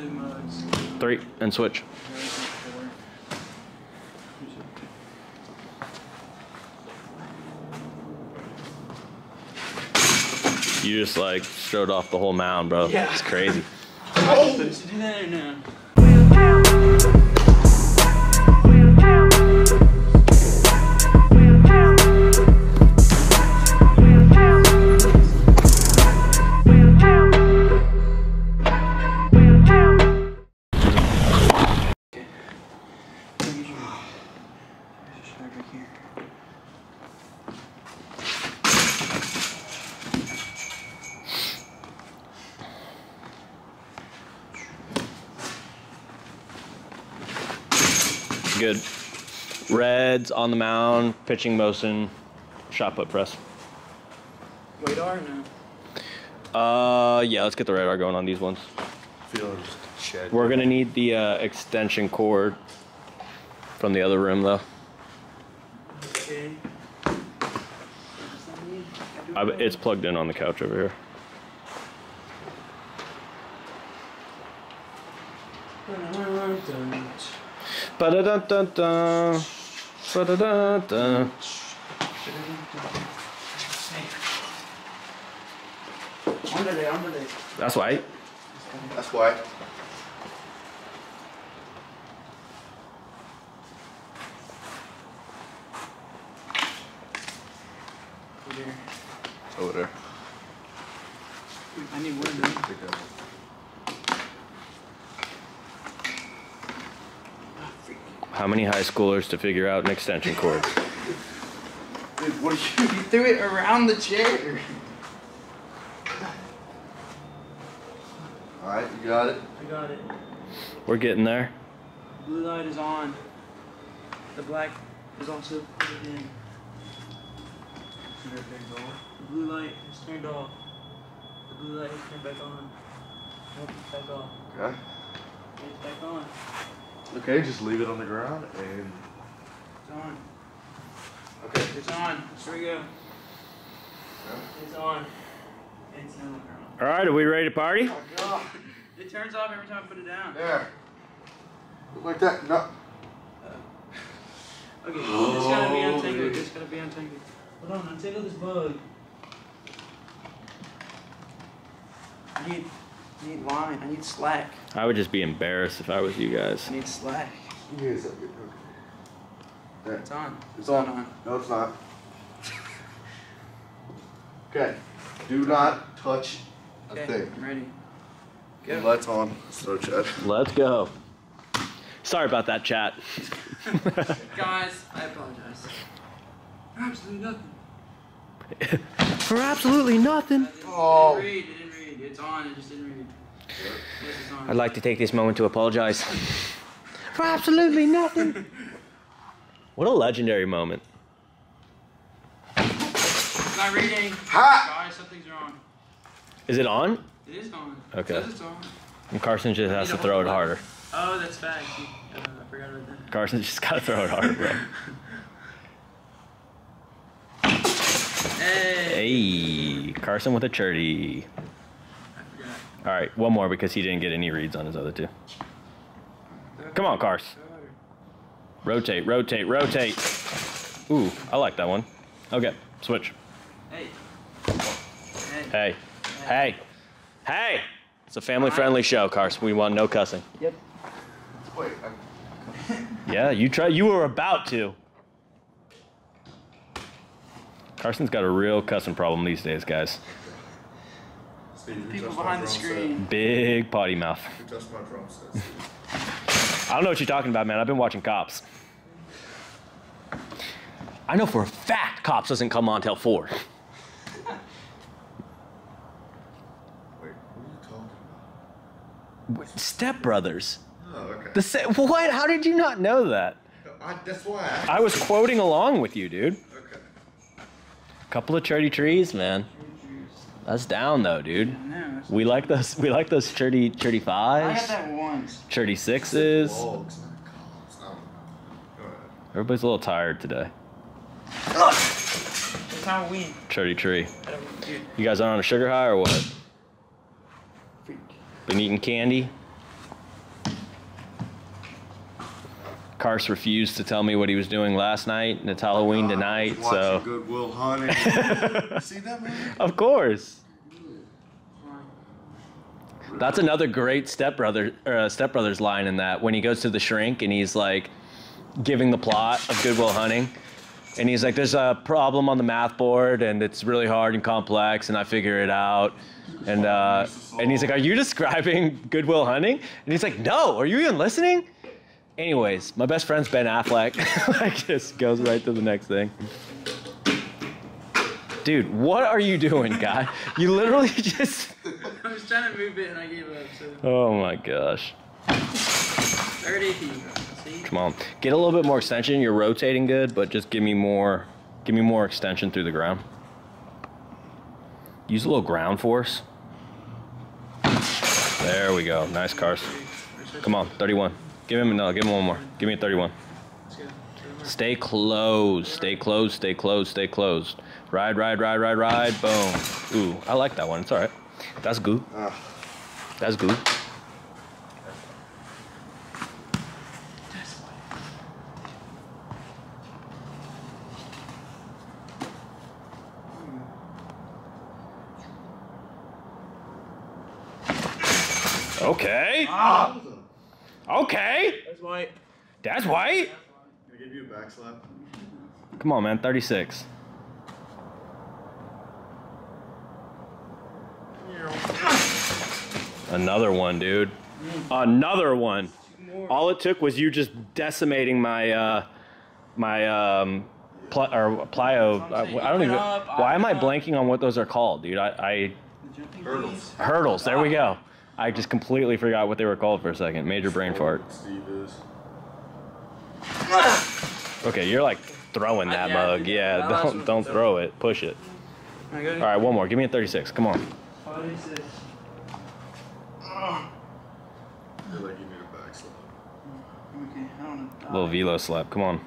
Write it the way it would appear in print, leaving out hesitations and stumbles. two mugs. Three, and switch. You just like strode off the whole mound, bro. Yeah. It's crazy. Oh. Do that or no? Good. Reds on the mound, pitching motion, shot put press. Weight R now? Yeah, let's get the red R going on these ones. We're gonna need the extension cord from the other room though. Okay. It's plugged in on the couch over here. Ba-da-da-da-da, ba-da-da-da. That's white. That's white. Over there. I need one. How many high schoolers to figure out an extension cord? Dude, what are you threw it around the chair. All right, you got it. I got it. We're getting there. Blue light is on. The black is also put in. The blue light is turned off. The blue light is turned back on. Nope, it's back off. Okay. It's back on. Okay, just leave it on the ground and... It's on. Okay. It's on. Here we go. Okay. It's on. It's on the ground. Alright, are we ready to party? Oh, God. It turns off every time I put it down. There. Like that. No. Okay, oh, it's gotta be untangled. It's gotta be untangled. Hold on, untangle this bug. I need line. I need slack. I would just be embarrassed if I was you guys. I need slack. You guys have good. Okay. It's on. It's on. On. No, it's not. Okay. Do not touch a thing. I'm ready. Go. Lights on. So, Chad. Let's go. Sorry about that, chat. Guys, I apologize. For absolutely nothing. For absolutely nothing. Oh. It's on, it just didn't read. Yes, it's on. I'd like to take this moment to apologize for absolutely nothing. What a legendary moment. It's not reading. Ha! Guys, something's wrong. Is it on? It is on. Okay. It says it's on. And Carson just has to throw it harder. Oh, that's fact. I forgot about that. Carson's just got to throw it harder, bro. Hey. Hey. Carson with a churdy. All right, one more because he didn't get any reads on his other two. Come on, Cars. Rotate, rotate, rotate. Ooh, I like that one. Okay, switch. Hey. Hey. Hey. Hey. It's a family-friendly show, Cars. We want no cussing. Yep. Wait. Yeah, you try. You were about to. Carson's got a real cussing problem these days, guys. People behind the screen. Big potty mouth. I don't know what you're talking about, man. I've been watching Cops. I know for a fact Cops doesn't come on till 4. Wait, what are you talking about? Step Brothers. Oh, okay. What? How did you not know that? That's why I was quoting along with you, dude. Okay. A couple of charity trees, man. That's down though, dude. No, we like those. We like those churdy fives. I had that once. Churdy sixes. Whoa, it's not cold. It's not... Everybody's a little tired today. It's Halloween. Churdy tree. You guys on a sugar high or what? Freak. Been eating candy. Karst refused to tell me what he was doing last night, and it's Halloween tonight, I was watching Good Will Hunting. See that movie? Of course. That's another great Step Brothers line in that, when he goes to the shrink and he's like giving the plot of Good Will Hunting. And he's like, there's a problem on the math board and it's really hard and complex and I figure it out. And he's like, are you describing Good Will Hunting? And he's like, no, are you even listening? Anyways, my best friend's Ben Affleck. Like, just goes right to the next thing. Dude, what are you doing, guy? You literally just... I was trying to move it and I gave up, so... Oh my gosh. 30 feet. Come on, get a little bit more extension. You're rotating good, but just give me more extension through the ground. Use a little ground force. There we go. Nice, Karst. Come on, 31. Give him another. Give him one more. Give me a 31. Stay close. Stay close. Stay close. Stay close. Ride, ride, ride, ride, ride. Boom. Ooh, I like that one. It's all right. That's good. That's good. Okay. Ah. Okay. That's white. That's white? Can I give you a back slap? Come on, man. 36. Another one, dude. Another one. All it took was you just decimating my, plyo. I don't even. Why am I blanking on what those are called, dude? Hurdles. Hurdles. There we go. I just completely forgot what they were called for a second. Major brain fart. Okay, you're like throwing that mug. Yeah, don't throw it. Push it. All right, one more. Give me a 36. Come on. 36. Little velo slap. Come on.